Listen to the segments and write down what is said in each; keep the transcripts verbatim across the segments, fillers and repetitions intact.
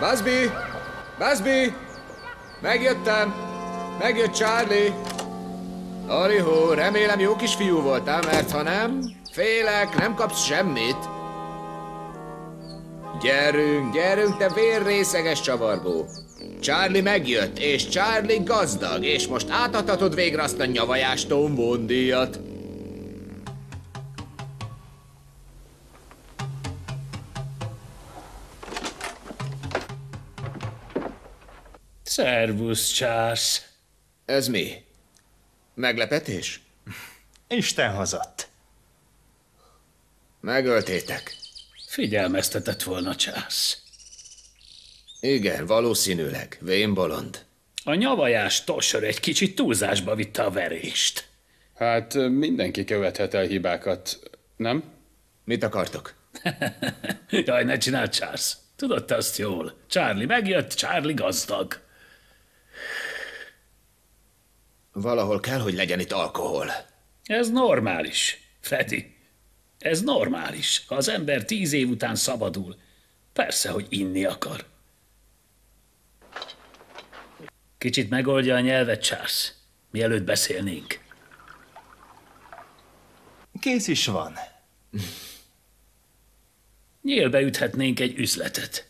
Busby! Busby! Megjöttem! Megjött Charlie! Alihó, remélem jó kisfiú voltál, mert ha nem, félek, nem kapsz semmit. Gyerünk, gyerünk, te vérrészeges csavargó! Charlie megjött, és Charlie gazdag, és most átadhatod végre azt a nyavajás tombondíjat. Szervusz, Charles. Ez mi? Meglepetés? Isten hozott. Megöltétek. Figyelmeztetett volna, Charles. Igen, valószínűleg. Vén bolond. A nyavajás Tosher egy kicsit túlzásba vitte a verést. Hát mindenki követhet el hibákat, nem? Mit akartok? Jaj, ne csináld, Charles. Tudod te azt jól. Charlie megjött, Charlie gazdag. Valahol kell, hogy legyen itt alkohol. Ez normális, Freddy. Ez normális. Ha az ember tíz év után szabadul, persze, hogy inni akar. Kicsit megoldja a nyelvet, Charles, mielőtt beszélnénk. Kész is van. Nyílbe üthetnénk egy üzletet.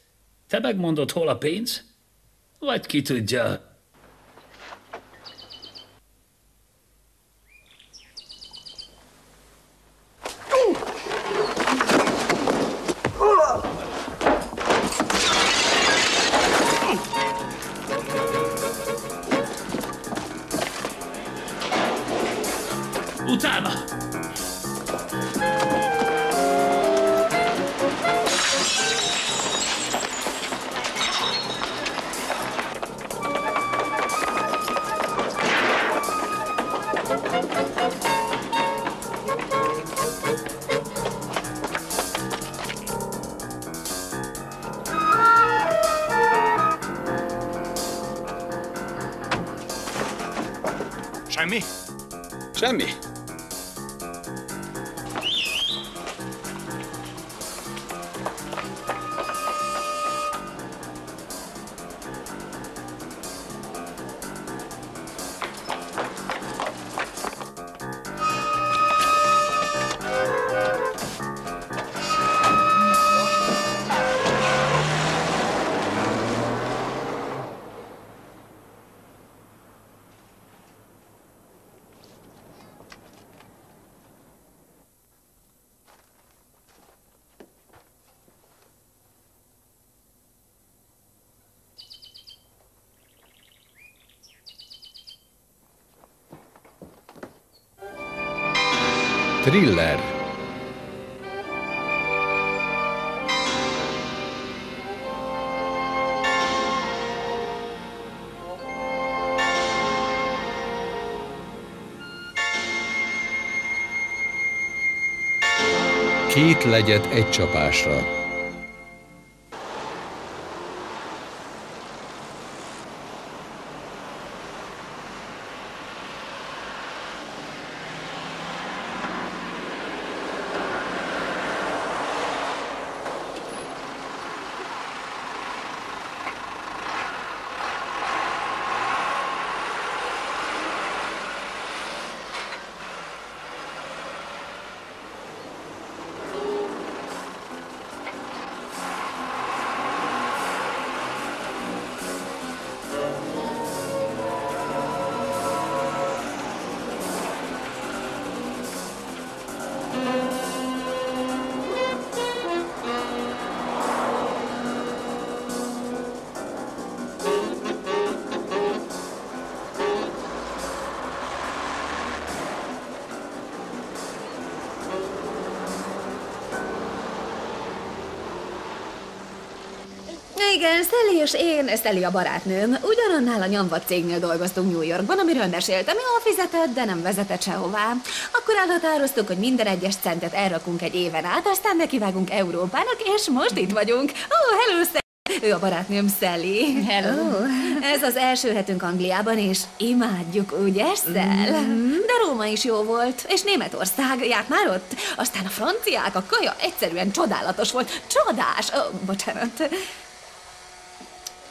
Te megmondod, hol a pénz? Vagy ki tudja... Utána! Semmi? Semmi. Thriller. Két legyet egy csapásra. Igen, Sally és én, Sally a barátnőm, ugyanannál a nyomvad cégnél dolgoztunk New Yorkban, amiről meséltem, jól fizetett, de nem vezetett sehová. Akkor elhatároztuk, hogy minden egyes centet elrakunk egy éven át, aztán nekivágunk Európának, és most itt vagyunk. Oh, hello, Sally! Ő a barátnőm, Sally. Hello. Oh, ez az első hetünk Angliában, és imádjuk, ugye, Sally? Mm-hmm. De Róma is jó volt, és Németország, járt már ott? Aztán a franciák, a kaja egyszerűen csodálatos volt. Csodás! Oh, bocsánat.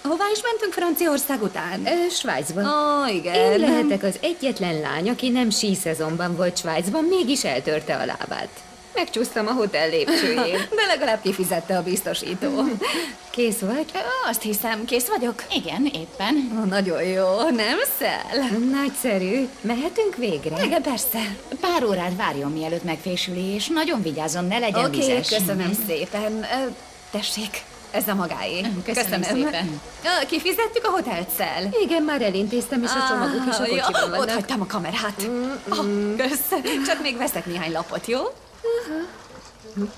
Hová is mentünk Franciaország után? Ö, Svájcban. Ó, oh, igen. Én lehetek az egyetlen lány, aki nem sí szezonban volt Svájcban, mégis eltörte a lábát. Megcsúsztam a hotel lépcsőjén. De legalább kifizette a biztosító. Kész vagy? Azt hiszem, kész vagyok. Igen, éppen. Oh, nagyon jó, nem szel? Nagyszerű. Mehetünk végre? Igen, persze. Pár órát várjon, mielőtt megfésüli, és nagyon vigyázzon, ne legyen okay, vizes. Oké, köszönöm szépen. Tessék. Ez a magáé. Köszönöm, Köszönöm szépen. Kifizettük a hotelszel. Igen, már elintéztem, és ah, a csomagok is a kocsiban vannak. Ott hagytam a kamerát. Mm, mm. Oh, kösz. Csak még veszek néhány lapot, jó? Uh-huh.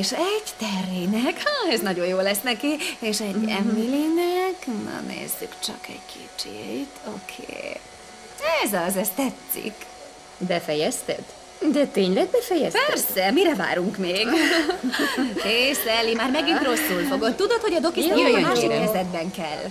És egy Terrynek, ha, ez nagyon jó lesz neki, és egy mm-hmm. Emilynek, na nézzük csak egy kicsit, oké. Okay. Ez az, ez tetszik. Befejezted? De tényleg befejezted? Persze, mire várunk még? És Sally, már megint rosszul fogod, tudod, hogy a dokisztán a másik helyzetben kell.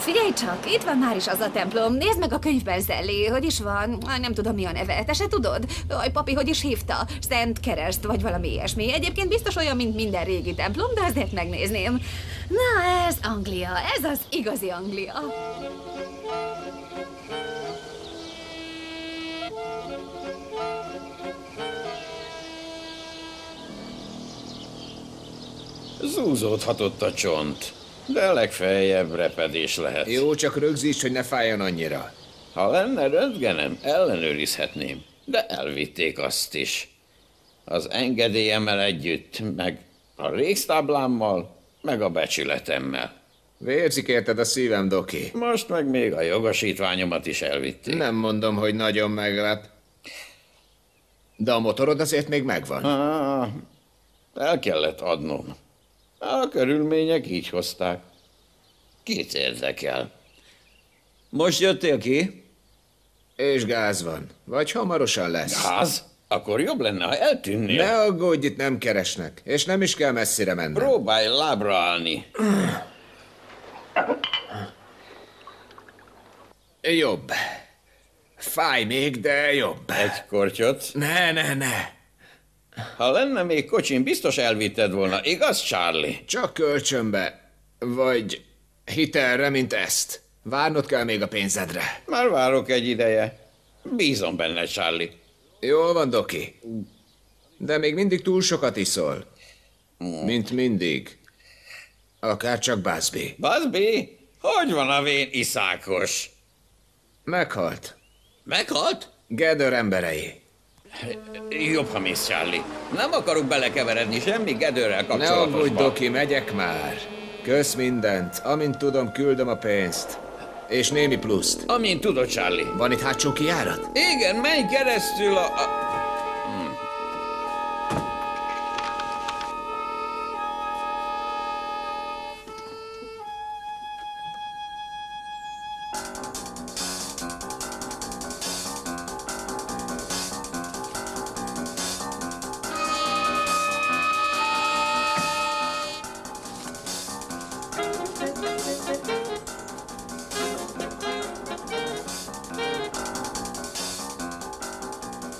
Figyelj csak, itt van már is az a templom. Nézd meg a könyvben, Sally, hogy is van. Nem tudom, mi a neve, te se tudod? Aj, papi, hogy is hívta? Szent Kereszt, vagy valami ilyesmi. Egyébként biztos olyan, mint minden régi templom, de azért megnézném. Na, ez Anglia, ez az igazi Anglia. Zúzódhatott a csont. De legfeljebb repedés lehet. Jó, csak rögzíts, hogy ne fájjon annyira. Ha lenne röntgenem, ellenőrizhetném. De elvitték azt is. Az engedélyemmel együtt, meg a réztáblámmal, meg a becsületemmel. Vérzik érted a szívem, doki. Most meg még a jogosítványomat is elvitték. Nem mondom, hogy nagyon meglep. De a motorod azért még megvan. Ah, el kellett adnom. A körülmények így hozták. Kit érdekel? Most jöttél ki? És gáz van. Vagy hamarosan lesz. Gáz? Akkor jobb lenne, ha eltűnnél. Ne aggódj, itt nem keresnek. És nem is kell messzire mennem. Próbálj lábra állni. Jobb. Fáj még, de jobb. Egy kortyot? Ne, ne, ne. Ha lenne még kocsin, biztos elvitted volna, igaz, Charlie? Csak kölcsönbe, vagy hitelre, mint ezt. Várnod kell még a pénzedre. Már várok egy ideje. Bízom benne, Charlie. Jól van, doki. De még mindig túl sokat iszol. Mint mindig. Akár csak Busby. Busby? Hogy van a vén iszákos? Meghalt. Meghalt? Gedőr emberei. Jobb, ha mész, Charlie. Nem akarok belekeveredni semmi Gedőrrel kapcsolatosban. Ne aggódj, doki, megyek már. Kösz mindent. Amint tudom, küldöm a pénzt. És némi pluszt. Amint tudod, Charlie. Van itt hátsó kijárat? Igen, menj keresztül a... a...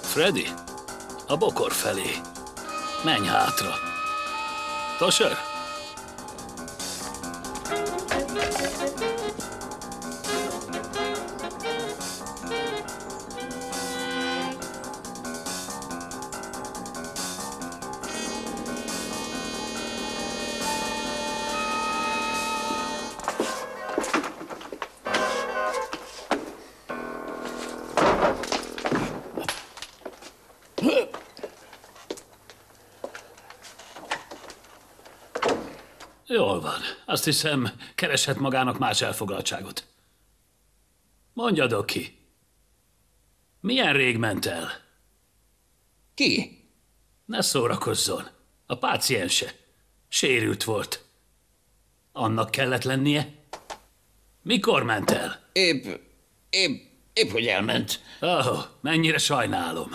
Freddy, a bokor felé. Menj hátra. Tosher? Jól van. Azt hiszem, kereshet magának más elfoglaltságot. Mondja, Doki. Milyen rég ment el? Ki? Ne szórakozzon. A páciense. Sérült volt. Annak kellett lennie? Mikor ment el? Épp, épp, épp hogy elment. Oh, mennyire sajnálom.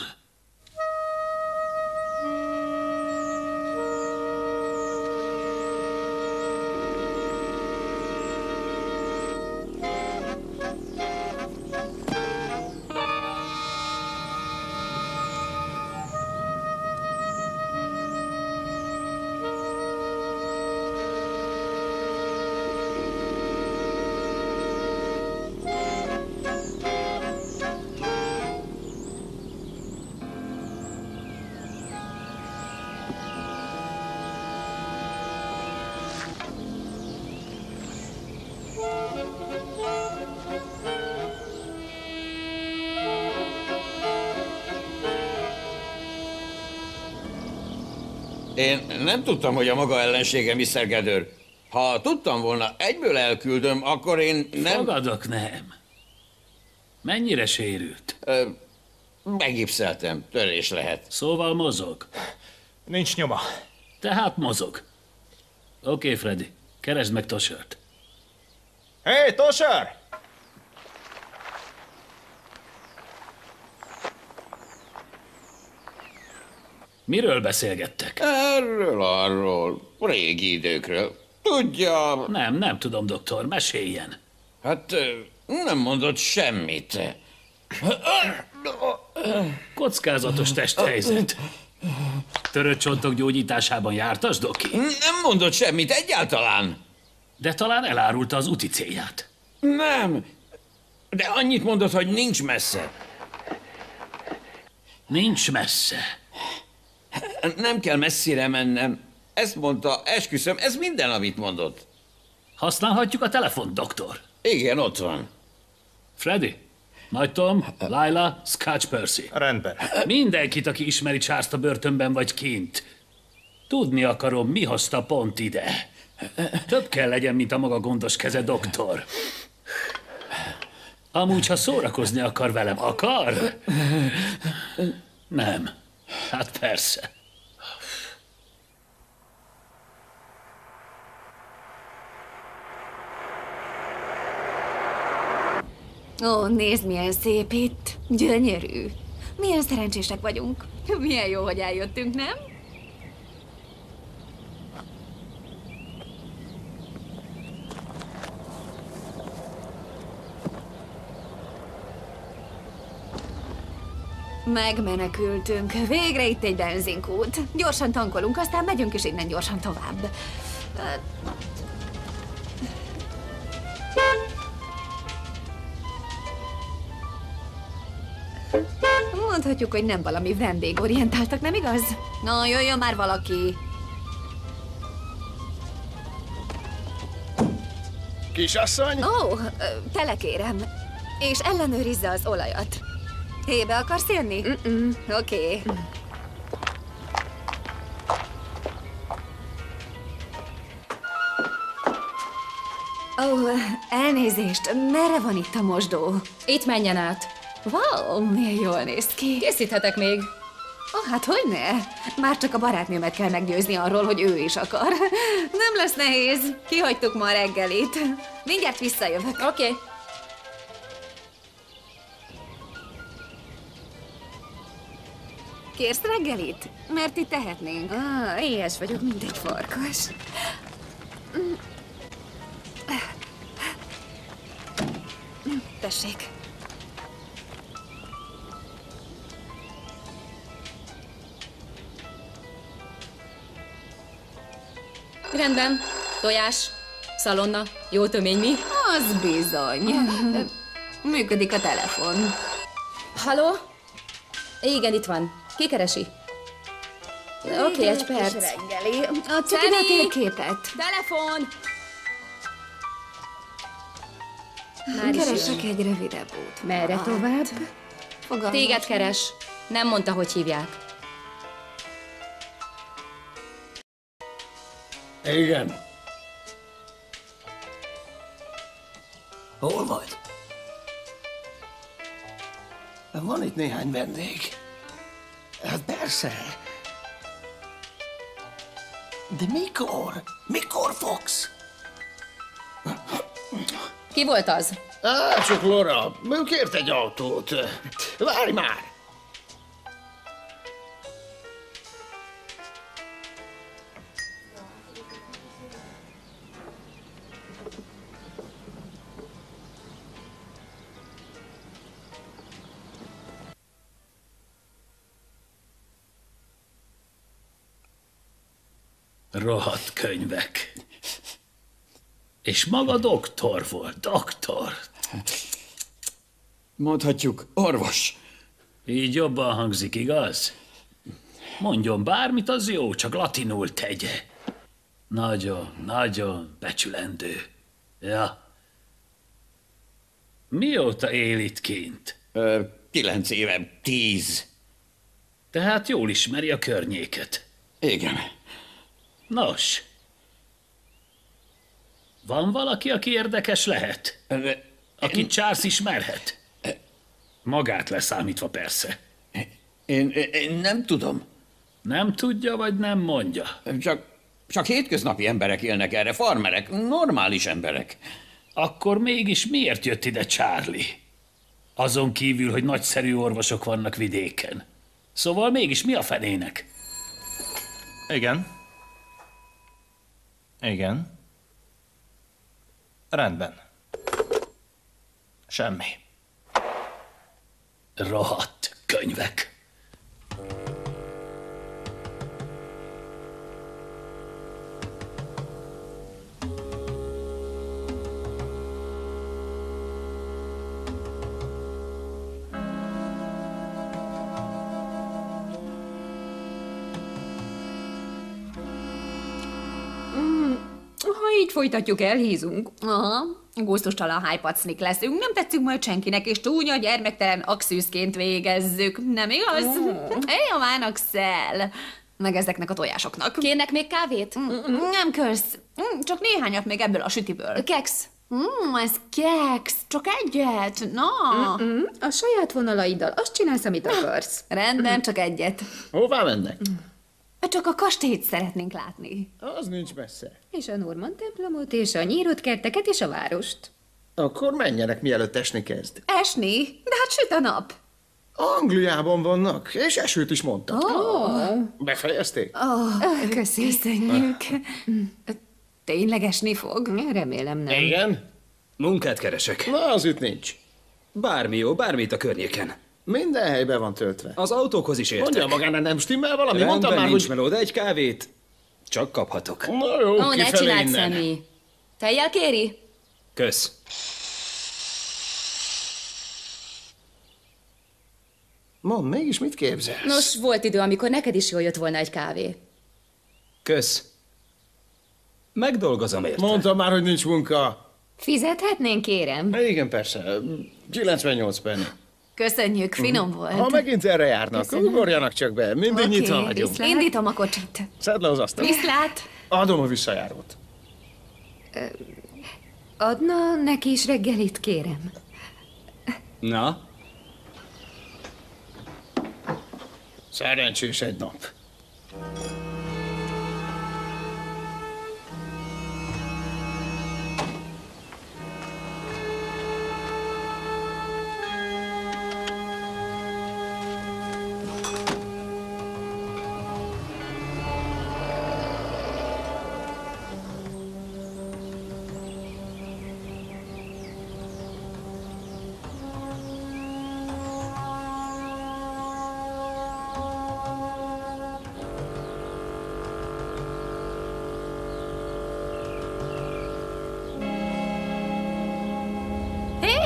Én nem tudtam, hogy a maga ellensége miszter Gedőr. Ha tudtam volna, egyből elküldöm, akkor én nem... Fogadok, nem. Mennyire sérült? Ö, megipszeltem. Törés lehet. Szóval mozog? Nincs nyoma. Tehát mozog. Oké, Freddy. Keresd meg Toshert. Hé, hey, Tosher! Miről beszélgettek? Erről, arról, régi időkről. Tudja... Nem, nem tudom, doktor, meséljen. Hát nem mondott semmit. Kockázatos testhelyzet. Törött csontok gyógyításában jártas, Doki? Nem mondott semmit, egyáltalán. De talán elárulta az úti célját. Nem, de annyit mondott, hogy nincs messze. Nincs messze. Nem kell messzire mennem. Ezt mondta, esküszöm, ez minden, amit mondott. Használhatjuk a telefont, doktor? Igen, ott van. Freddy, Nagy Tom, Lila, Scotch Percy. Rendben. Mindenkit, aki ismeri Charles-t a börtönben vagy kint. Tudni akarom, mi hozta pont ide. Több kell legyen, mint a maga gondos keze, doktor. Amúgy, ha szórakozni akar velem, akar? Nem. Hát persze. Ó, nézd, milyen szép itt. Gyönyörű. Milyen szerencsések vagyunk. Milyen jó, hogy eljöttünk, nem? Megmenekültünk. Végre itt egy benzinkút. Gyorsan tankolunk, aztán megyünk is innen gyorsan tovább. Mondhatjuk, hogy nem valami vendégorientáltak, nem igaz? Na, jöjjön már valaki! Kisasszony? Ó, telekérem. És ellenőrizze az olajat. Hébe akarsz jönni? Mm-mm. Oké. Okay. Mm. Ó, oh, elnézést, merre van itt a mosdó? Itt menjen át. Wow, milyen jól néz ki. Készíthetek még. Ó, oh, hát hogyne? Már csak a barátnőmet kell meggyőzni arról, hogy ő is akar. Nem lesz nehéz. Kihagytuk ma a reggelit. Mindjárt visszajövök. Oké. Okay. Kérsz reggelit? Mert itt tehetnénk. Ah, éhes vagyok, mint egy farkas. Tessék. Rendben. Tojás, szalonna, jó tömény, mi? Az bizony. Működik a telefon. Halló? Igen, itt van. Ki keresi? Oké, okay, egy perc. Reggeli. A cukina képet. Telefon! Már keresek egy rövidebb út. Merre hát, tovább? Fogalmas. Téged keres. Nem mondta, hogy hívják. Igen. Hol vagy? Van itt néhány vendég. Hát persze. De mikor? Mikor fogsz? Ki volt az? Á, csak Laura. Kért egy autót. Várj már! Rohadt könyvek. És maga doktor volt, doktor. Mondhatjuk, orvos. Így jobban hangzik, igaz? Mondjon bármit, az jó, csak latinul tegye. Nagyon, nagyon becsülendő. Ja. Mióta él itt kint? Ö, kilenc éve, tíz. Tehát jól ismeri a környéket. Igen. Nos, van valaki, aki érdekes lehet? Akit Charles ismerhet? Magát leszámítva persze. Én, én nem tudom. Nem tudja, vagy nem mondja? Csak, csak hétköznapi emberek élnek erre, farmerek, normális emberek. Akkor mégis miért jött ide Charlie? Azon kívül, hogy nagyszerű orvosok vannak vidéken. Szóval mégis mi a fenének? Igen. Igen. Rendben. Semmi. Rohadt könyvek. Folytatjuk, elhízunk. Aha, gusztustalan hájpacnik leszünk, nem tetszünk majd senkinek, és csúnya gyermektelen axűzként végezzük. Nem igaz? Mm. Éjjavának szel. Meg ezeknek a tojásoknak. Kérnek még kávét? Mm, nem kösz. Mm, csak néhányat még ebből a sütiből. Keksz. Mm, ez keksz. Csak egyet. Na. Mm -mm. A saját vonalaiddal azt csinálsz, amit akarsz. Rendben, csak egyet. Hová mennek? Csak a kastélyt szeretnénk látni. Az nincs messze. És a Norman templomot, és a nyírott kerteket, és a várost. Akkor menjenek, mielőtt esni kezd. Esni? De hát süt a nap. Angliában vannak, és esőt is mondtak. Oh. Befejezték? Oh, köszönjük. Ah. Tényleg esni fog? Remélem nem. Igen? Munkát keresek. Na, az itt nincs. Bármi jó, bármit a környéken. Minden helyben van töltve. Az autókhoz is értek. Mondja magának, nem stimmel valami? Rendben, mondtam már, hogy... meló, de egy kávét csak kaphatok. Na jó, oh, ne csináld, Sammy. Tejjel kéri? Kösz. Mond, mégis mit képzelsz? Nos, volt idő, amikor neked is jól jött volna egy kávé. Kösz. Megdolgozom érte. Mondtam már, hogy nincs munka. Fizethetnénk, kérem? Igen, persze. kilencvennyolc penny. Köszönjük, finom volt. Ha megint erre járnak, ugorjanak csak be, mindig okay, nyitva vagyunk. Viszlát. Indítom a kocsit. Szedd le az asztalt. Viszlát. Adom a visszajárót. Adna neki is reggelit, kérem. Na? Szerencsés egy nap.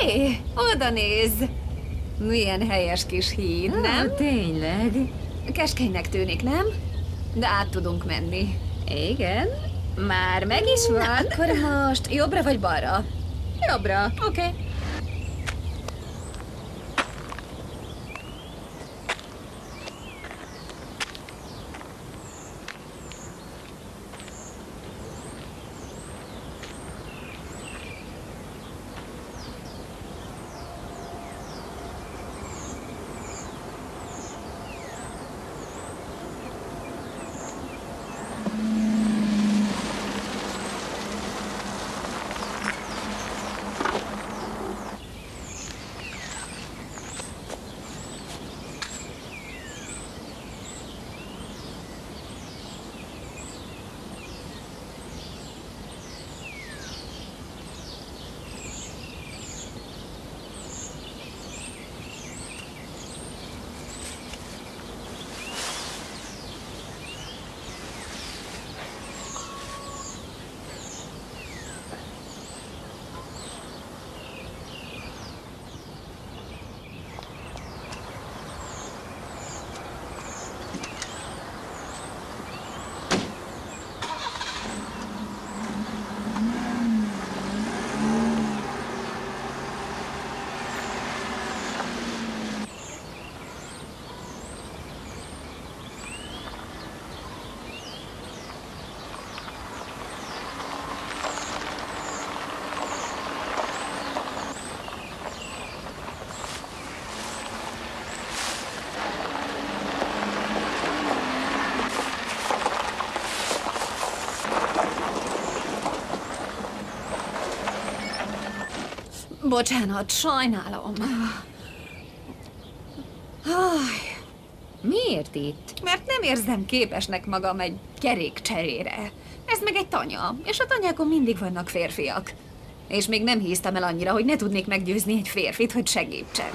Hé, oda nézz! Milyen helyes kis híd, ah, nem? Tényleg. Keskenynek tűnik, nem? De át tudunk menni. Igen. Már meg is van. Na, akkor most jobbra vagy balra? Jobbra. Oké. Okay. Bocsánat, sajnálom. Miért itt? Mert nem érzem képesnek magam egy kerék cserére. Ez meg egy tanya, és a tanyákon mindig vannak férfiak. És még nem híztam el annyira, hogy ne tudnék meggyőzni egy férfit, hogy segítsen.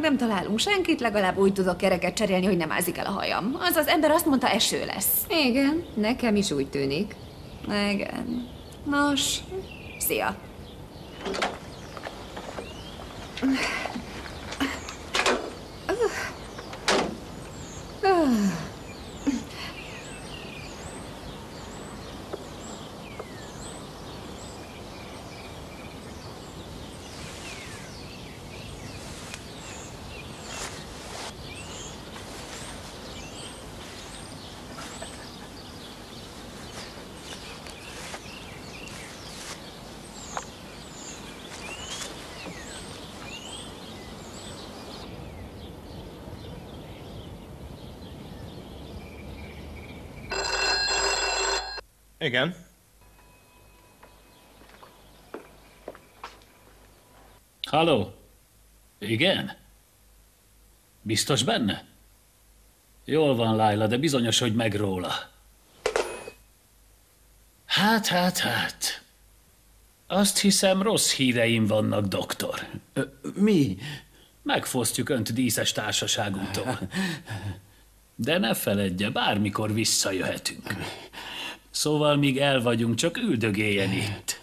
Nem találunk senkit, legalább úgy tudok kereket cserélni, hogy nem ázik el a hajam. Az az ember azt mondta, eső lesz. Igen, nekem is úgy tűnik. Igen. Nos, szia. Igen. Halló? Igen? Biztos benne? Jól van, Laila, de bizonyos, hogy meg róla. Hát, hát, hát. Azt hiszem, rossz híreim vannak, doktor. Mi? Megfosztjuk önt díszes társaságunktól. De ne feledje, bármikor visszajöhetünk. Szóval, míg el vagyunk, csak üldögéljen itt.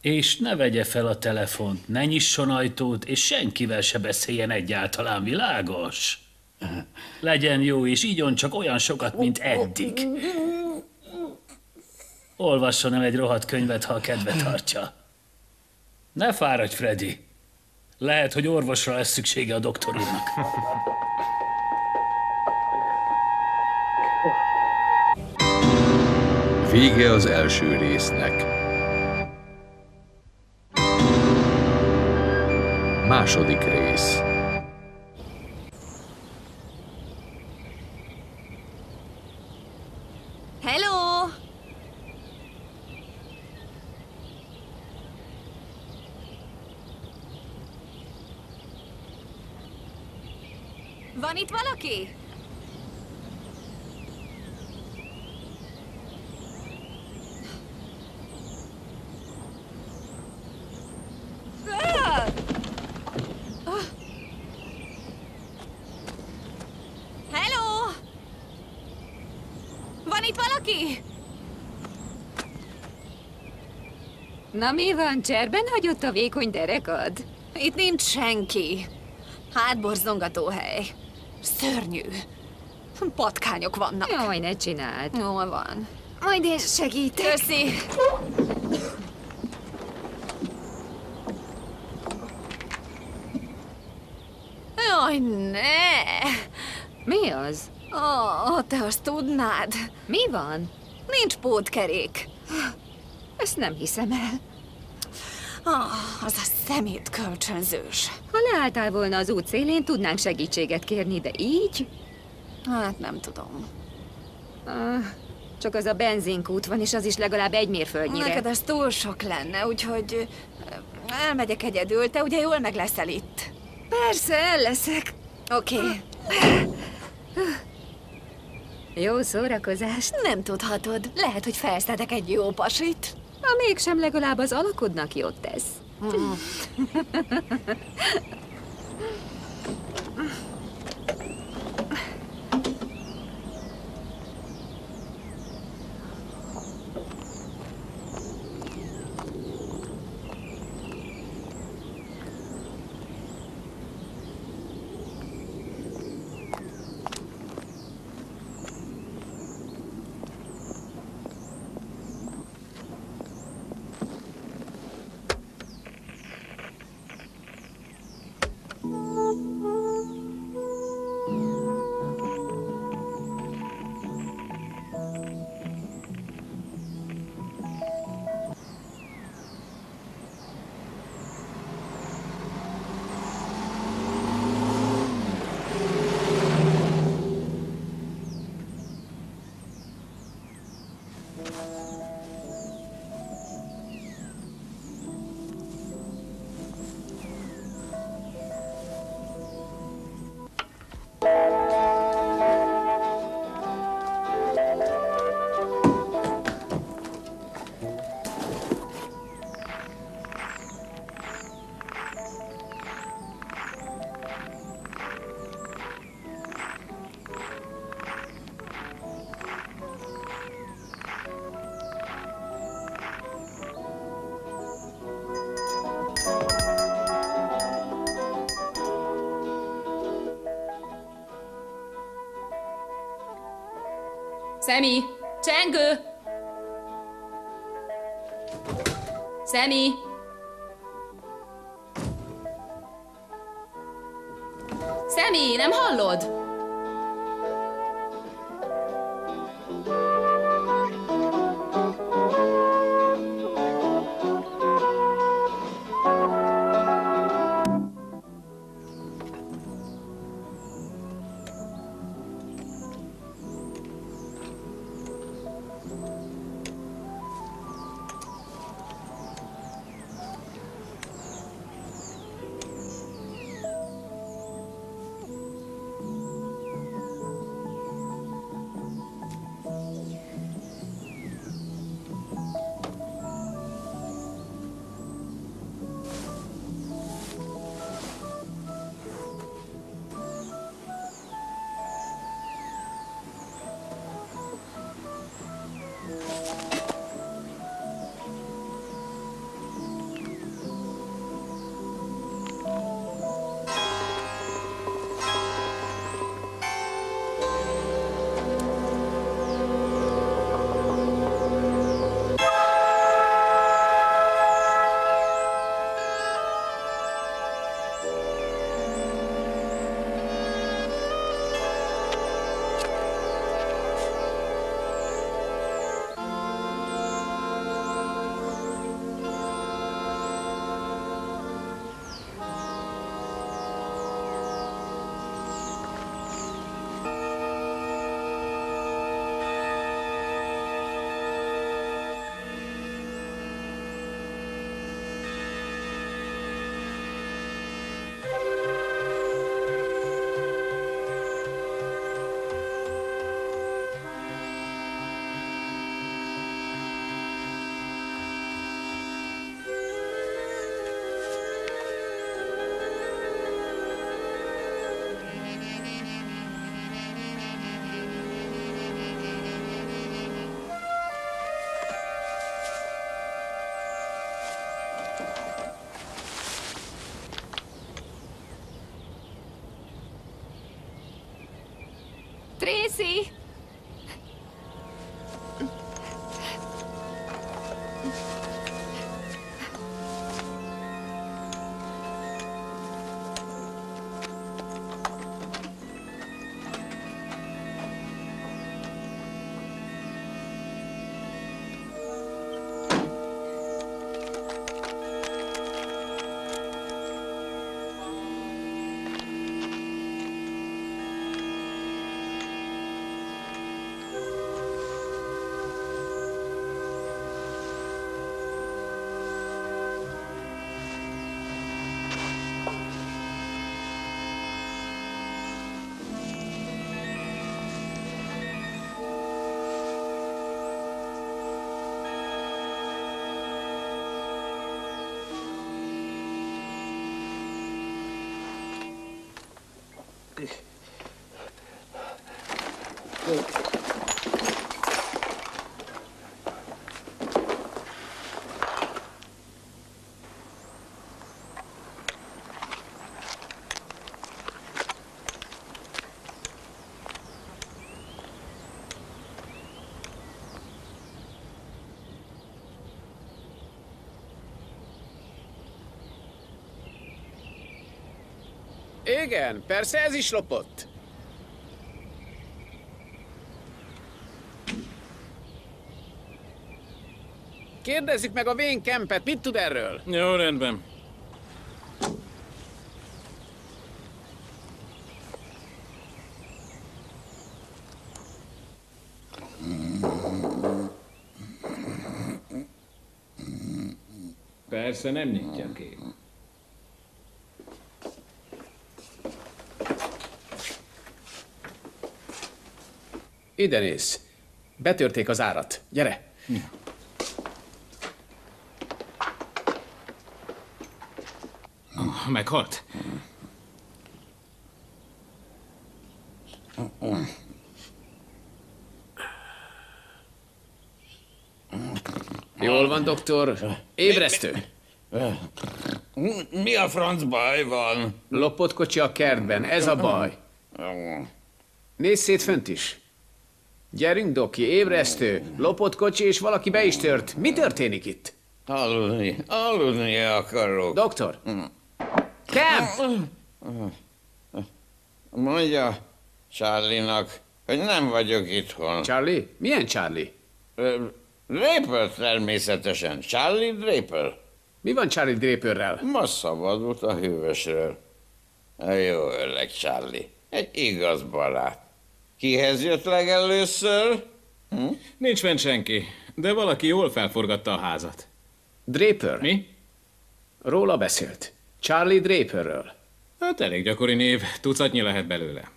És ne vegye fel a telefont, ne nyisson ajtót, és senkivel se beszéljen egyáltalán, világos? Legyen jó, és igyon csak olyan sokat, mint eddig. Olvasson el egy rohadt könyvet, ha a kedve tartja. Ne fáradj, Freddy. Lehet, hogy orvosra lesz szüksége a doktor úrnak. Vége az első résznek. Második rész. Hello! Van itt valaki? Hello! itt valaki? Na mi van, cserben hagyott a vékony derekad? Itt nincs senki. Hátborzongató hely. Szörnyű. Patkányok vannak. Jaj, ne csináld. Jól van. Majd én segítek. Köszi. Jaj, ne! Mi az? Ó, te azt tudnád. Mi van? Nincs pótkerék. Ezt nem hiszem el. Oh, az a szemét kölcsönzős. Ha leálltál volna az út szélén, tudnánk segítséget kérni, de így? Hát nem tudom. Ah, csak az a benzinkút van, és az is legalább egy mérföldnyire. Neked az túl sok lenne, úgyhogy elmegyek egyedül. Te ugye jól meg leszel itt? Persze, el leszek. Oké. Okay. Jó szórakozást. Nem tudhatod. Lehet, hogy felszedek egy jó pasit. Ha mégsem, legalább az alakodnak jót tesz. Mm. Sammy! Csengő! Sammy! Sammy, nem hallod? Tracy! Igen, persze ez is lopott. Kérdezzük meg a Wayne Campet, mit tud erről? Jó, rendben. Persze nem nyitja ki. Ide nézz! Betörték az árat. Gyere! Ja. Oh, meghalt? Jól van, doktor. Ébresztő! Mi a franc baj van? Lopott kocsi a kertben. Ez a baj. Nézz szét fönt is. Gyerünk, Doki, ébresztő, lopott kocsi, és valaki be is tört. Mi történik itt? Aludni, aludni akarok. Doktor! Camp! Mondja Charlie-nak, hogy nem vagyok itthon. Charlie? Milyen Charlie? Draper természetesen. Charlie Draper. Mi van Charlie Draperrel? Ma szabadult a hűvösről. A jó öreg Charlie. Egy igaz barát. Kihez jött legelőször? Hm? Nincs bent senki, de valaki jól felforgatta a házat. Draper? Mi? Róla beszélt. Charlie Draperről. Hát elég gyakori név, tucatnyi lehet belőle.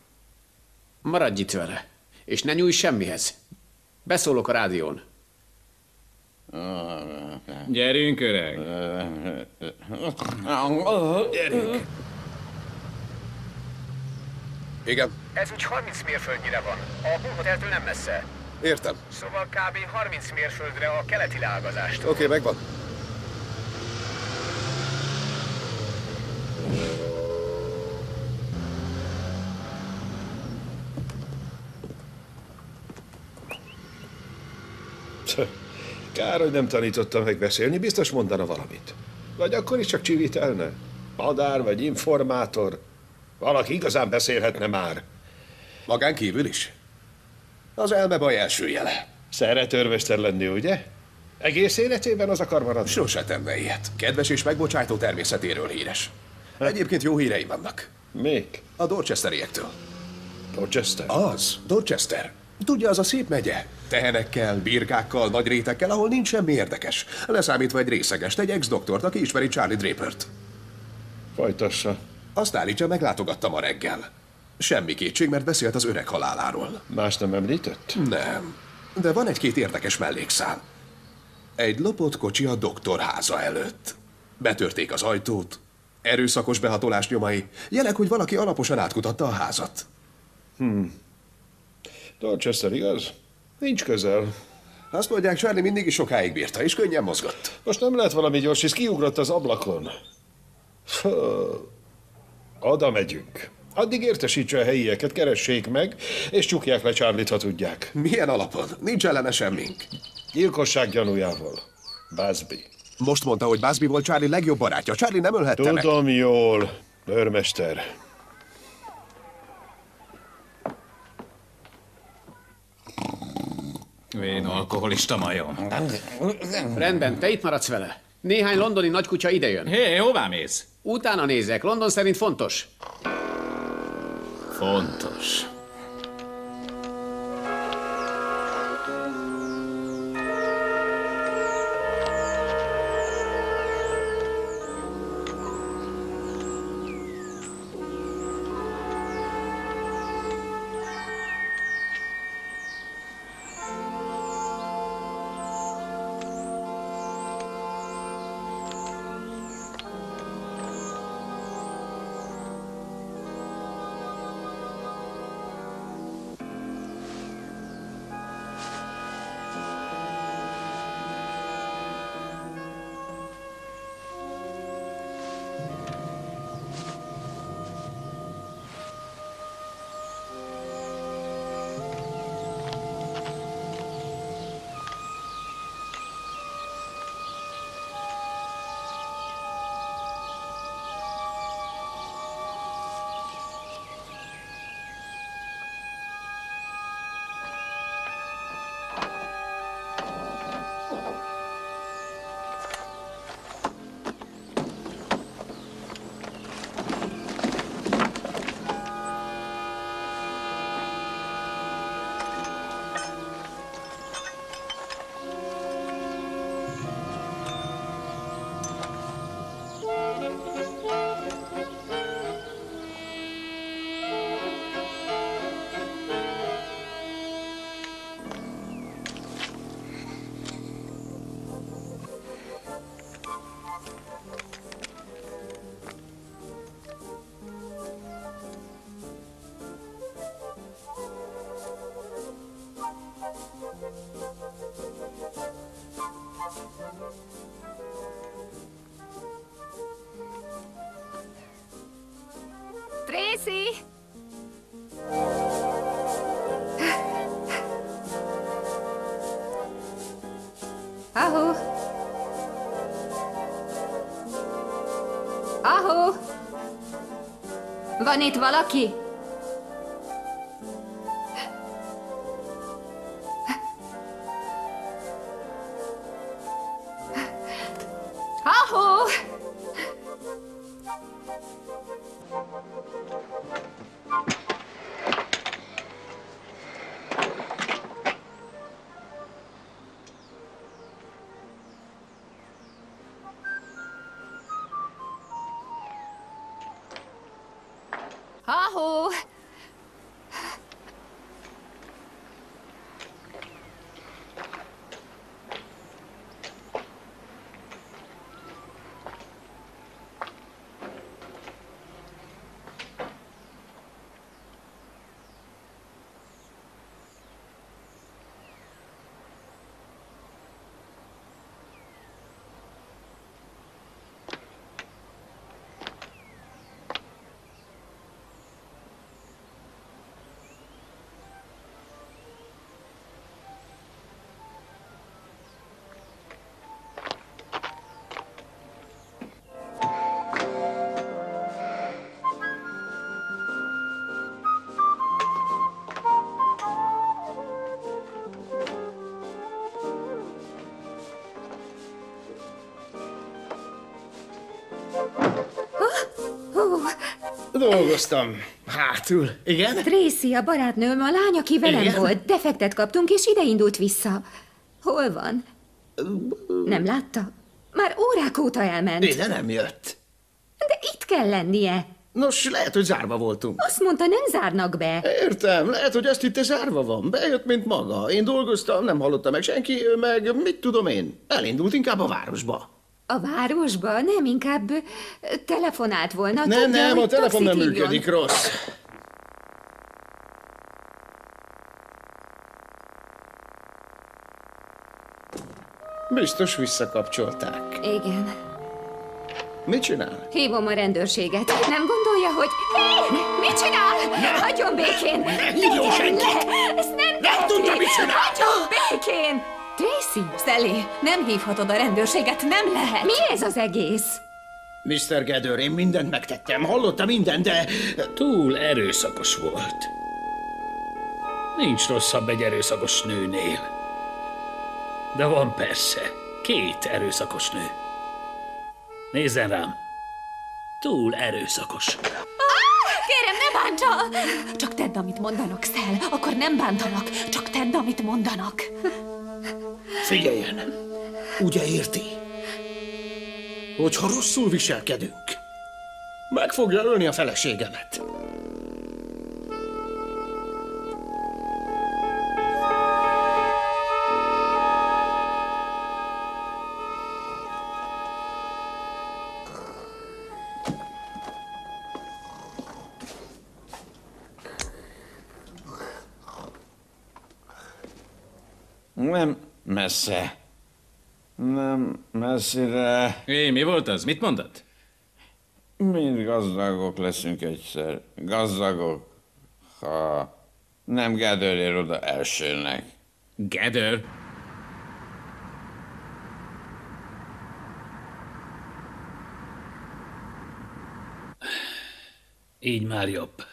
Maradj itt vele, és ne nyújj semmihez. Beszólok a rádión. Gyerünk, öreg. Gyerünk. Igen. Ez úgy harminc mérföldnyire van. A Buhoteltől nem messze. Értem. Szóval kb. harminc mérföldre a keleti leágazástól. Oké, okay, megvan. Kár, hogy nem tanítottam meg beszélni, biztos mondana valamit. Vagy akkor is csak csivitelne. Madár vagy informátor. Valaki igazán beszélhetne már. Magán kívül is? Az elme baj első jele. Szeret örmester lenni, ugye? Egész életében az akar maradni. Sose tenne ilyet. Kedves és megbocsájtó természetéről híres. Egyébként jó hírei vannak. Még? A Dorchesteriektől. Dorchester? Az, Dorchester. Tudja, az a szép megye. Tehenekkel, birkákkal, nagy rétekkel, ahol nincs semmi érdekes. Leszámítva egy részegest, egy ex-doktort, aki ismeri Charlie Drapert. Folytassa. Azt állítja, meglátogatta ma reggel. Semmi kétség, mert beszélt az öreg haláláról. Más nem említett? Nem. De van egy-két érdekes mellékszám. Egy lopott kocsi a doktor háza előtt. Betörték az ajtót, erőszakos behatolás nyomai, jelek, hogy valaki alaposan átkutatta a házat. Hmm. Dorchester, igaz? Nincs közel. Azt mondják, Charlie mindig is sokáig bírta, és könnyen mozgott. Most nem lehet valami gyors, hisz kiugrott az ablakon. Hú. Oda megyünk. Addig értesítse a helyieket, keressék meg, és csukják le Charlie-t, ha tudják. Milyen alapon? Nincs ellene semmink. Gyilkosság gyanújával. Busby. Most mondta, hogy Busby volt Charlie legjobb barátja. Charlie nem ölhette meg. Tudom jól, őrmester. Vén alkoholista majom. Rendben, te itt maradsz vele. Néhány londoni nagykutya idejön. Hé, hová mész? Utána nézek. London szerint fontos. Fontos. Tracy! Ahó! Ahó! Van itt valaki? Dolgoztam. Hátul. Igen? Tracy, a barátnőm, a lány, aki velem igen? volt. Defektet kaptunk, és ide indult vissza. Hol van? Nem látta? Már órák óta elment. Ide nem jött. De itt kell lennie. Nos, lehet, hogy zárva voltunk. Azt mondta, nem zárnak be. Értem, lehet, hogy azt hitte, zárva van. Bejött, mint maga. Én dolgoztam, nem hallotta meg senki, ő meg mit tudom én. Elindult inkább a városba. A városba? Nem, inkább telefonált volna. Nem, tudja, nem, a telefon nem működik, rossz. Biztos visszakapcsolták. Igen. Mit csinál? Hívom a rendőrséget. Nem gondolja, hogy... Hé! Mit csinál? Ne. Hagyjon békén! Ne hívjon senkit! Ez nem Nem teszi. Tudja, mit csinál! Hagyjon békén! Tracy! Sally, nem hívhatod a rendőrséget, nem lehet! Mi ez az egész? miszter Gedőr, én mindent megtettem, hallottam mindent, de túl erőszakos volt. Nincs rosszabb egy erőszakos nőnél. De van persze, két erőszakos nő. Nézzen rám. Túl erőszakos. Kérem, ne bántsa! Csak tedd, amit mondanak, Szel, akkor nem bántanak. Csak tedd, amit mondanak. Figyeljen! Ugye érti? Hogyha rosszul viselkedünk, meg fogja ölni a feleségemet. Nem messze. Nem messzire. Hé, mi volt az? Mit mondott? Mind gazdagok leszünk egyszer. Gazdagok, ha nem Gedőr ér oda elsőnek. Gedőr? Így már jobb.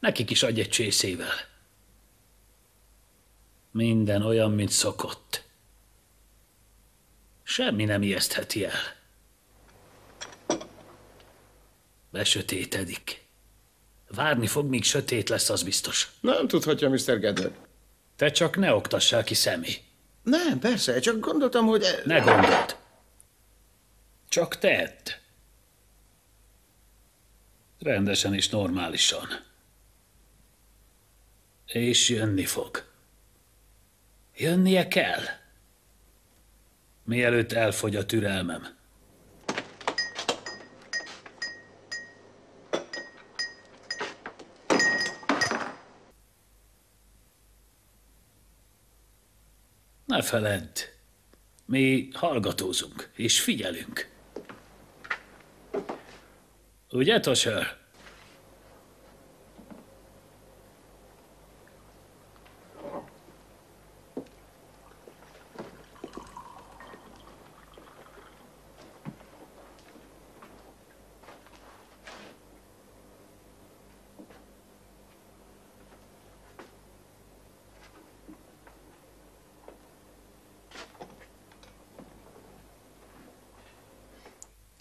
Nekik is adj egy csészével. Minden olyan, mint szokott. Semmi nem ijesztheti el. Besötétedik. Várni fog, míg sötét lesz, az biztos. Nem tudhatja, miszter Gedőr. Te csak ne oktassál ki, Sammy. Nem, persze, csak gondoltam, hogy... Ne gondold. Csak tedd. Rendesen és normálisan. És jönni fog. Jönnie kell. Mielőtt elfogy a türelmem. Ne feledd, mi hallgatózunk és figyelünk. Ugye, Tosher?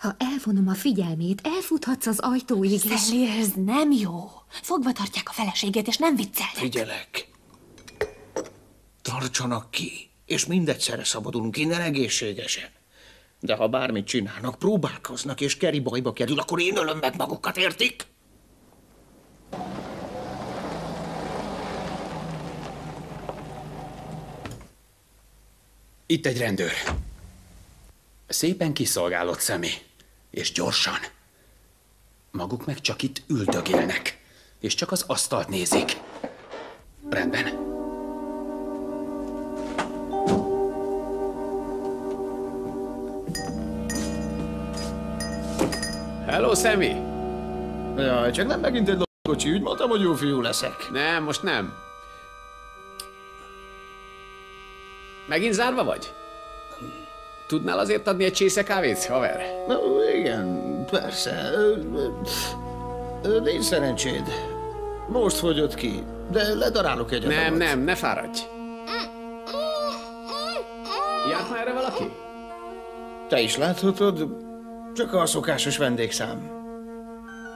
Ha elvonom a figyelmét, elfuthatsz az ajtóig. Sally, ez nem jó. Fogva tartják a feleségét, és nem viccelnek. Figyelek. Tartsanak ki, és mindegyszerre szabadulunk innen egészségesen. De ha bármit csinálnak, próbálkoznak, és Kerry bajba kerül, akkor én ölöm meg magukat, értik? Itt egy rendőr. Szépen kiszolgálott, Sammy. És gyorsan. Maguk meg csak itt üldögélnek, és csak az asztalt nézik. Rendben. Hello, Sammy! Jaj, csak nem megint egy lókocsi, úgy mondtam, hogy jó fiú leszek. Nem, most nem. Megint zárva vagy? Tudnál azért adni egy csésze kávét, haver? Na, igen, persze. Nincs szerencséd. Most fogyott ki, de ledarálok egy adagot. Nem, nem, ne fáradj. Járt már erre valaki? Te is láthatod, csak a szokásos vendégszám.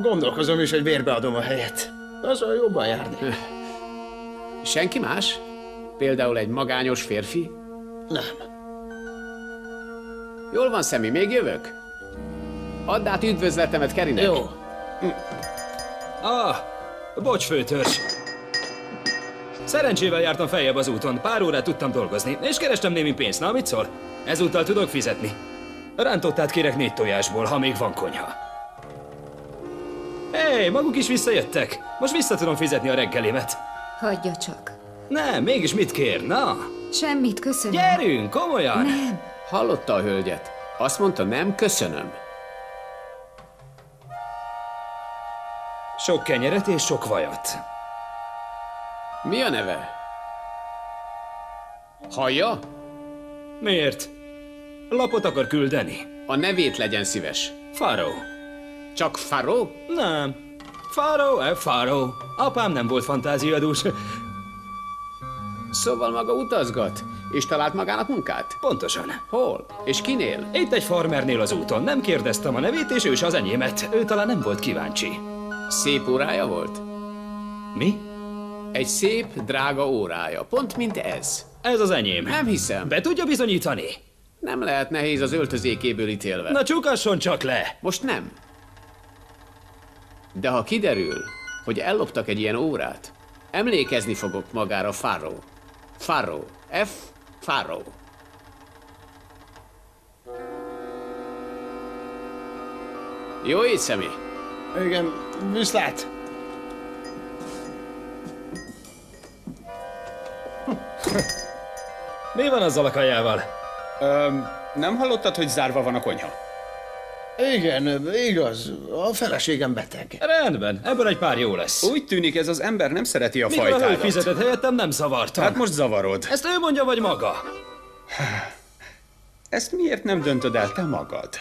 Gondolkozom is, hogy bérbe adom a helyet. Azzal jobban járni. Senki más? Például egy magányos férfi? Nem. Jól van, Sammy, még jövök? Add át üdvözletemet Kerrynek. Jó. Hm. Ah, bocs, főtörzs. Szerencsével jártam feljebb az úton, pár órát tudtam dolgozni, és kerestem némi pénzt, na, mit szól? Ezúttal tudok fizetni. Rántottát kérek négy tojásból, ha még van konyha. Hé, maguk is visszajöttek. Most vissza tudom fizetni a reggelimet. Hagyja csak. Nem, mégis mit kér, na? Semmit, köszönöm. Gyerünk, komolyan! Nem. Hallotta a hölgyet. Azt mondta, nem köszönöm. Sok kenyeret és sok vajat. Mi a neve? Hallja? Miért? Lapot akar küldeni. A nevét legyen szíves. Farrow. Csak Farrow? Nem. Farrow-e Farrow. Apám nem volt fantáziadús. Szóval maga utazgat, és talált magának munkát? Pontosan. Hol? És kinél? Itt egy farmernél az úton. Nem kérdeztem a nevét, és ő is az enyémet. Ő talán nem volt kíváncsi. Szép órája volt? Mi? Egy szép, drága órája. Pont mint ez. Ez az enyém. Nem hiszem. Be tudja bizonyítani? Nem lehet nehéz az öltözékéből ítélve. Na csukasson csak le! Most nem. De ha kiderül, hogy elloptak egy ilyen órát, emlékezni fogok magára, Farrow. Farrow. F. Farrow. Jó így, Sammy. Igen, viszlát. Mi van azzal a kajával? Öm, nem hallottad, hogy zárva van a konyha? Igen, igaz. A feleségem beteg. Rendben, ebből egy pár jó lesz. Úgy tűnik, ez az ember nem szereti a fajtádat. Mivel ő fizetett helyettem, nem zavartam. Hát most zavarod. Ezt ő mondja, vagy maga? Ezt miért nem döntöd el te magad?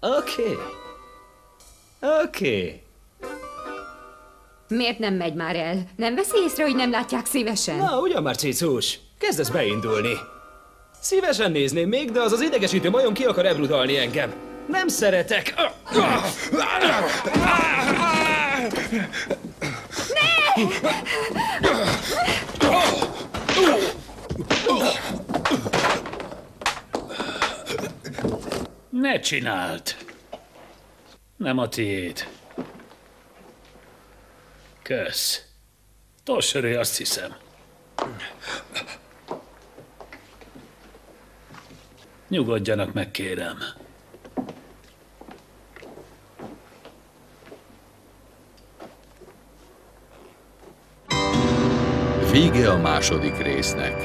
Oké. Okay. Oké. Okay. Miért nem megy már el? Nem veszi észre, hogy nem látják szívesen? Na, ugyan már cicus. Kezdesz beindulni. Szívesen nézném még, de az az idegesítő majom ki akar ebrudalni engem. Nem szeretek. Ne! Ne csináld. Nem a tiéd. Kösz. Tosher, azt hiszem. Nyugodjanak meg, kérem. Vége a második résznek.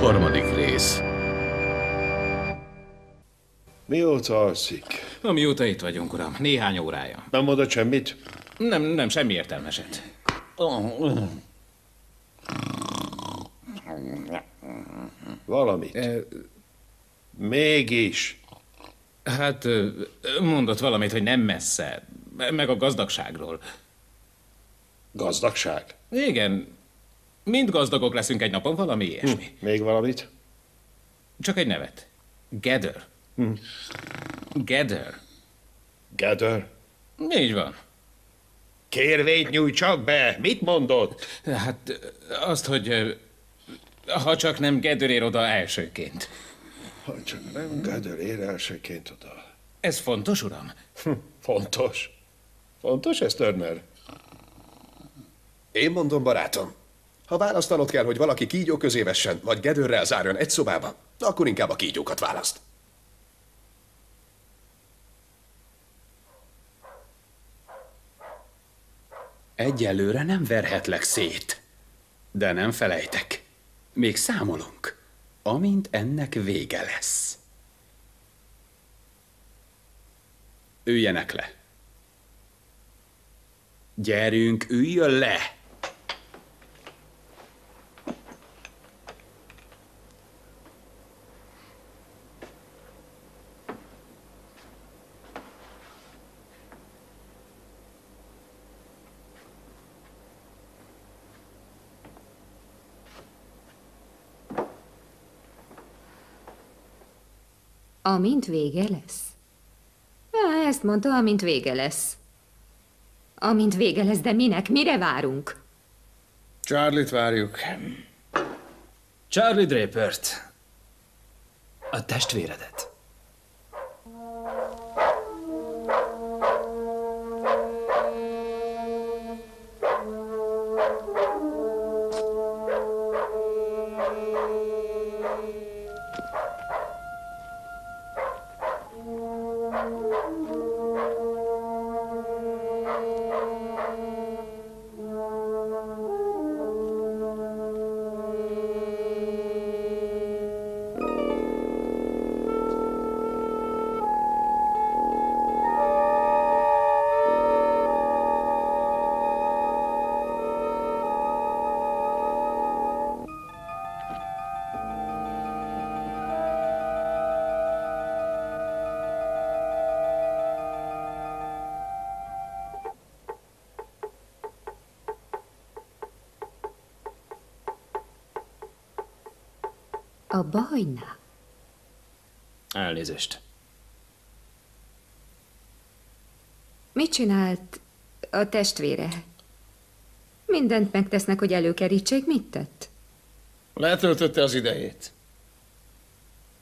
Harmadik rész. Mióta alszik? Amióta itt vagyunk, uram. Néhány órája. Nem mondod semmit? Nem, nem, semmi értelmeset. Valamit. E... Mégis. Hát mondott valamit, hogy nem messze. Meg a gazdagságról. Gazdagság? Igen. Mind gazdagok leszünk egy napon, valami ilyesmi. Hm. Még valamit? Csak egy nevet. Gedőr. Hm. Gedőr. Gedőr? Így van. Kérvényt nyújtsak be! Mit mondott? Hát azt, hogy... Ha csak nem Gedőr ér oda elsőként. Ha csak nem Gedőr ér elsőként oda. Ez fontos, uram? Fontos. Fontos ez, Turner? Én mondom, barátom. Ha választanod kell, hogy valaki kígyó közévessen, vagy Gedőrrel zárjon egy szobában, akkor inkább a kígyókat választ. Egyelőre nem verhetlek szét, de nem felejtek. Még számolunk, amint ennek vége lesz. Üljenek le. Gyerünk, üljön le! Amint vége lesz? Á, ezt mondta, amint vége lesz. Amint vége lesz, de minek? Mire várunk? Charlie-t várjuk. Charlie Drapert. A testvéredet. Abba hagyná? Elnézést. Mit csinált a testvére? Mindent megtesznek, hogy előkerítsék, mit tett? Letöltötte az idejét.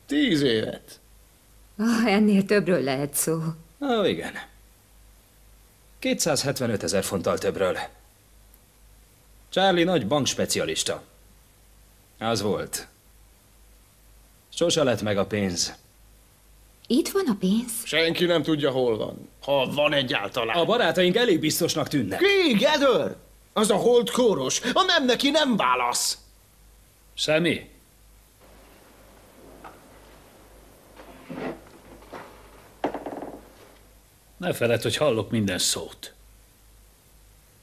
Tíz évet. Oh, ennél többről lehet szó. Ó, igen. kétszázhetvenöt ezer fonttal többről. Charlie nagy bankspecialista. Az volt. Sose lett meg a pénz. Itt van a pénz? Senki nem tudja, hol van. Ha van egyáltalán. A barátaink elég biztosnak tűnnek. Ki, Gedőr? Az a holt kóros. A nem neki nem válasz. Sammy. Ne feledd, hogy hallok minden szót.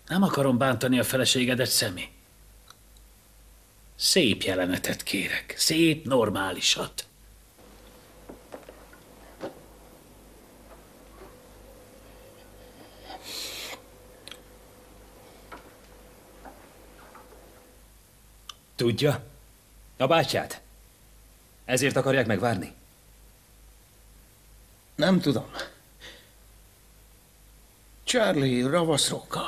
Nem akarom bántani a feleségedet, Sammy. Szép jelenetet kérek. Szép, normálisat. Tudja? A bátyját? Ezért akarják megvárni? Nem tudom. Charlie ravaszróka.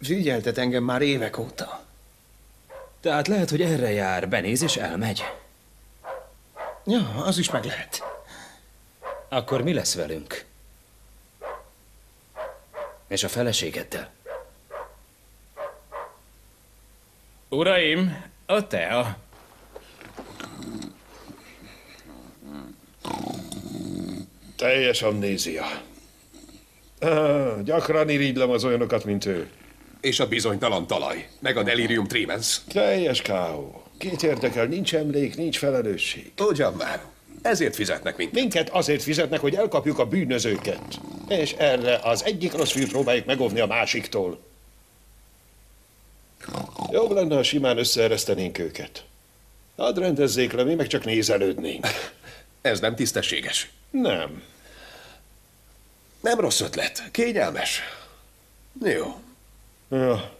Figyeltet engem már évek óta. Tehát lehet, hogy erre jár, benéz és elmegy. Ja, az is meg lehet. Akkor mi lesz velünk? És a feleségeddel? Uraim, a tea. Teljes amnézia. Ah, gyakran irigylem az olyanokat, mint ő. És a bizonytalan talaj, meg a delirium tremens. Teljes káó. Két érdekel, nincs emlék, nincs felelősség. Ugyan már. Ezért fizetnek minket. Minket azért fizetnek, hogy elkapjuk a bűnözőket. És erre az egyik rossz fűt próbáljuk megóvni a másiktól. Jobb lenne, ha simán összeeresztenénk őket. Hadd rendezzék le, mi meg csak nézelődnénk. Ez nem tisztességes. Nem. Nem rossz ötlet. Kényelmes. Jó. Ja.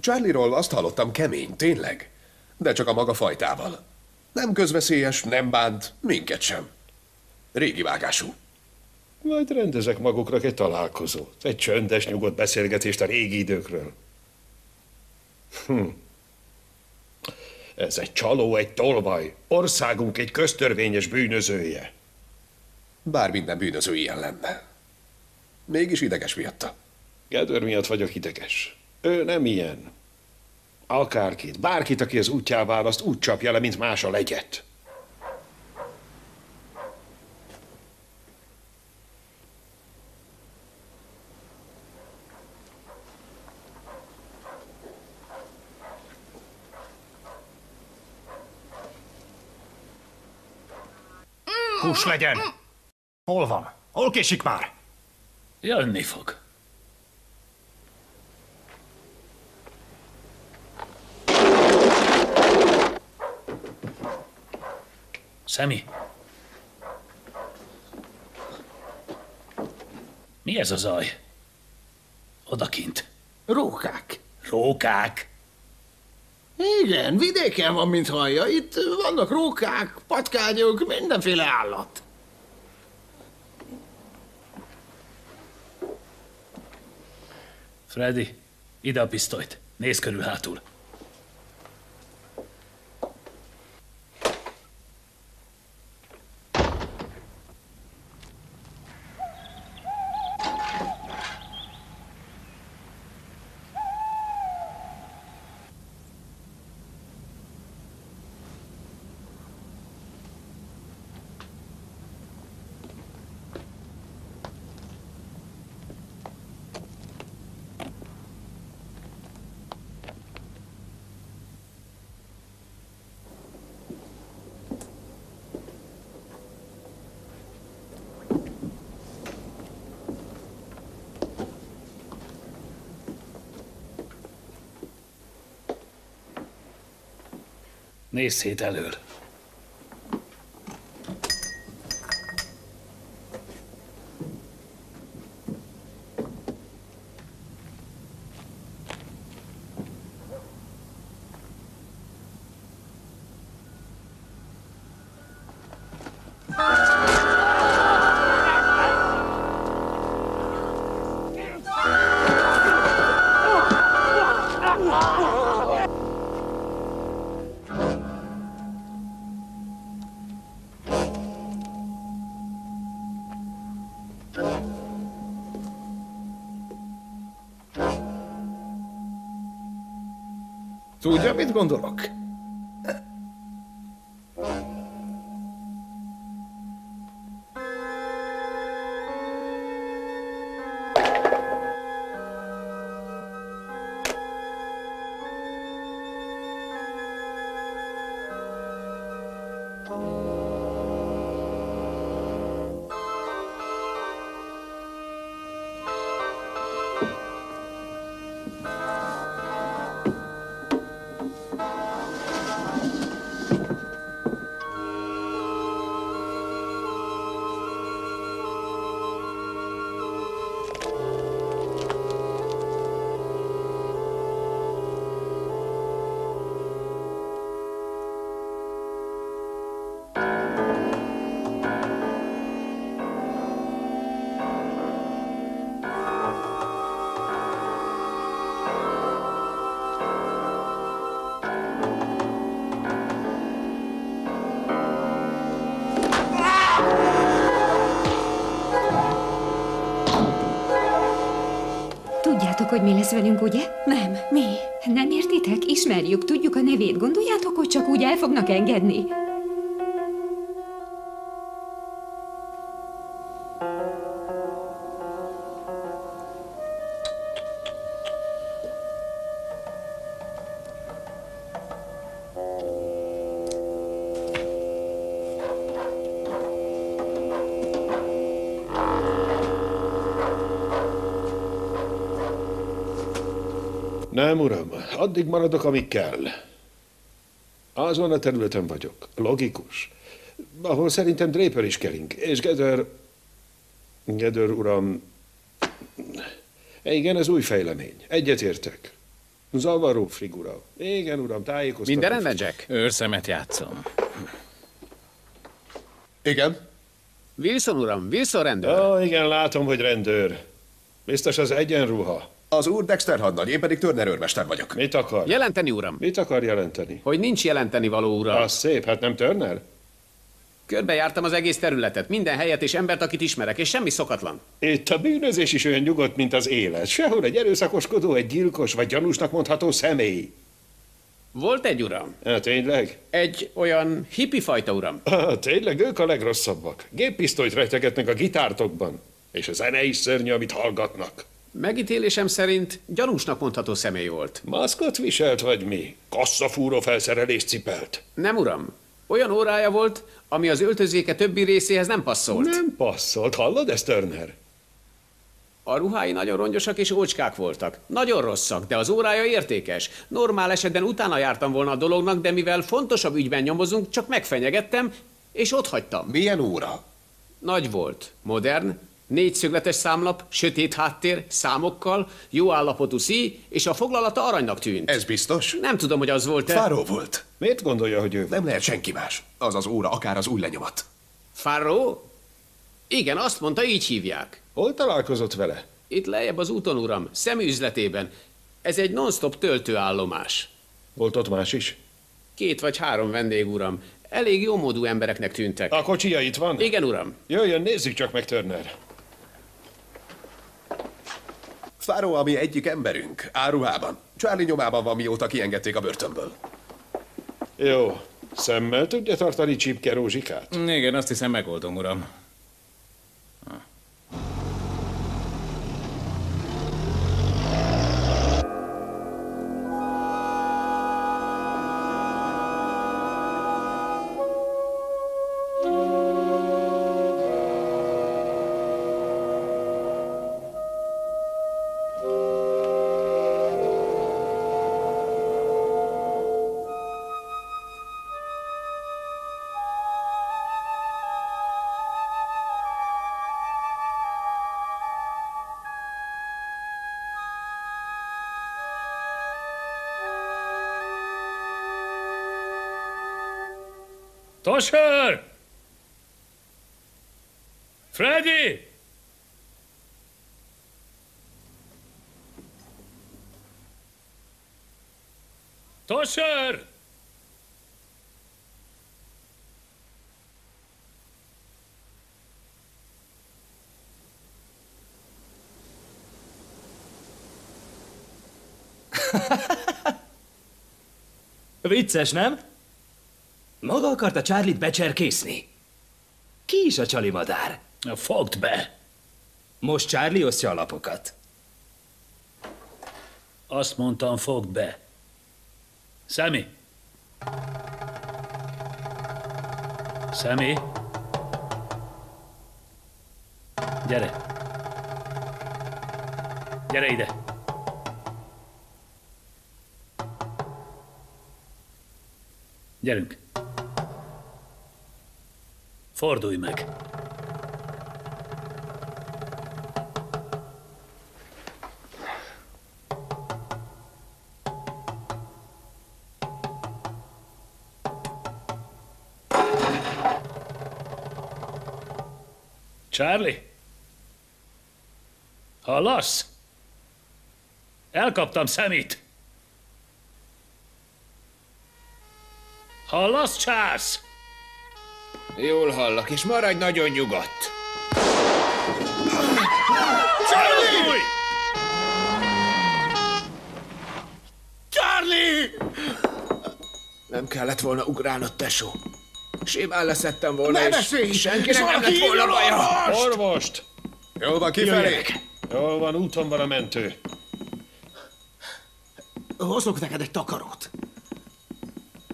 Charlie-ról azt hallottam, kemény, tényleg. De csak a maga fajtával. Nem közveszélyes, nem bánt, minket sem. Régi vágású. Majd rendezek magukra egy találkozót. Egy csöndes, nyugodt beszélgetést a régi időkről. Hm. Ez egy csaló, egy tolvaj. Országunk egy köztörvényes bűnözője. Bár minden bűnöző ilyen lenne. Mégis ideges miatta. Gedőr miatt vagyok ideges. Ő nem ilyen. Akárkit, bárkit, aki az útjá választ, úgy csapja le, mint más a legyet. Hús legyen! Hol van? Hol késik már? Jönni fog. Sammy? Mi ez a zaj? Odakint. Rókák. Rókák? Igen, vidéken van, mint hallja. Itt vannak rókák, patkányok, mindenféle állat. Freddy, ide a pisztolyt. Nézz körül hátul. Nézz szét elől. Tudja, mit gondolok? Hogy mi lesz velünk, ugye? Nem. Mi? Nem értitek? Ismerjük, tudjuk a nevét. Gondoljátok, hogy csak úgy el fognak engedni? Nem, uram. Addig maradok, amíg kell. Azon a területen vagyok. Logikus. Ahol szerintem Draper is kering. És Gedőr... Gedőr, uram... Igen, ez új fejlemény. Egyetértek. Zavaró figura. Igen, uram, tájékoztatom. Minden rendben, Jack? Őrszemet játszom. Igen? Wilson, uram. Wilson rendőr. Ó, igen, látom, hogy rendőr. Biztos az egyenruha. Az úr Dexter hadnagy, én pedig Turner őrmester vagyok. Mit akar? Jelenteni, uram. Mit akar jelenteni? Hogy nincs jelenteni való, uram. Az szép, hát nem Turner? Körbejártam az egész területet, minden helyet és embert, akit ismerek, és semmi szokatlan. Itt a bűnözés is olyan nyugodt, mint az élet. Sehol egy erőszakoskodó, egy gyilkos vagy gyanúsnak mondható személy. Volt egy, uram. Hát tényleg? Egy olyan hippi fajta, uram. Ah, tényleg, ők a legrosszabbak. Géppisztolyt rejtegetnek a gitártokban. És a zene is szörnyű, amit hallgatnak. Megítélésem szerint gyanúsnak mondható személy volt. Maszkot viselt vagy mi? Kasszafúró felszerelést cipelt. Nem, uram. Olyan órája volt, ami az öltözéke többi részéhez nem passzolt. Nem passzolt. Hallod ezt, Turner? A ruhái nagyon rongyosak és ócskák voltak. Nagyon rosszak, de az órája értékes. Normál esetben utána jártam volna a dolognak, de mivel fontosabb ügyben nyomozunk, csak megfenyegettem, és ott hagytam. Milyen óra? Nagy volt. Modern. Négyszögletes számlap, sötét háttér, számokkal, jó állapotú szíj, és a foglalata aranynak tűnt. Ez biztos? Nem tudom, hogy az volt-e. Farrow volt. Miért gondolja, hogy ő? Nem lehet senki más. Az az óra, akár az új lenyomat. Farrow? Igen, azt mondta, így hívják. Hol találkozott vele? Itt lejjebb az úton, uram, Sammy üzletében. Ez egy non-stop töltőállomás. Volt ott más is? Két vagy három vendég, uram. Elég jómódú embereknek tűntek. A kocsija itt van? Igen, uram. Jöjjön, nézzük csak meg, Turner. Farrow, ami egyik emberünk, áruhában. Charlie nyomában van, mióta kiengedték a börtönből. Jó. Szemmel tudja tartani csipke rózsikát? Igen, azt hiszem megoldom, uram. Tosher! Freddy! Tosher! Vicces, nem? Maga akarta Charlie-t becserkészni. Ki is a csalimadár? Fogd be! Most Charlie osztja a lapokat. Azt mondtam, fogd be. Sammy! Sammy! Gyere! Gyere ide! Gyerünk! Fordulj meg! Charlie? Hallasz? Elkaptam Sammyt! Hallasz, Charles? Jól hallak, és maradj nagyon nyugodt! Charlie! Charlie! Nem kellett volna ugrálnod, tesó. Simán leszettem volna, ne és beszélj! Senkinek nem lett volna baja! Orvost! Jól van, kifelé! Jól van, úton van a mentő. Hozok neked egy takarót.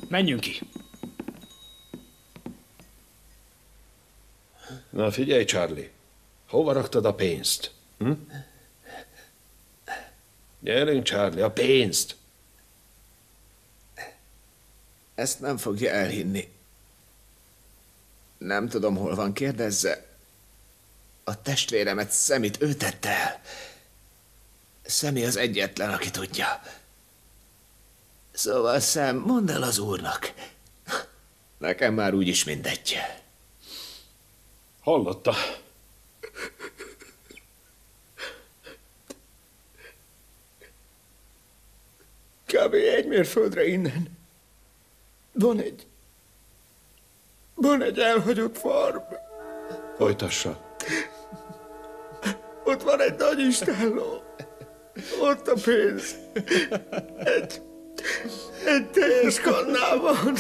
Menjünk ki. Na figyelj, Charlie. Hova raktad a pénzt? Hm? Gyerünk, Charlie, a pénzt! Ezt nem fogja elhinni. Nem tudom, hol van, kérdezze. A testvéremet, Sammyt, ő tette el. Sammy az egyetlen, aki tudja. Szóval, Sam, mondd el az úrnak. Nekem már úgyis mindegy. Hallotta. Kb. egy mérföldre innen. Van egy... Van egy elhagyott farm. Folytassa. Ott van egy nagy istálló. Ott a pénz. Egy... Egy teljes kannában.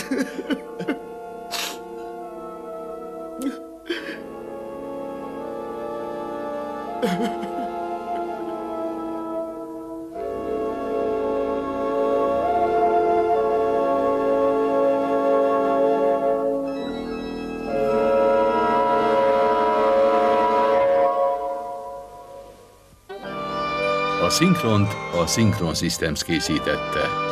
A szinkront a Synchron Systems készítette.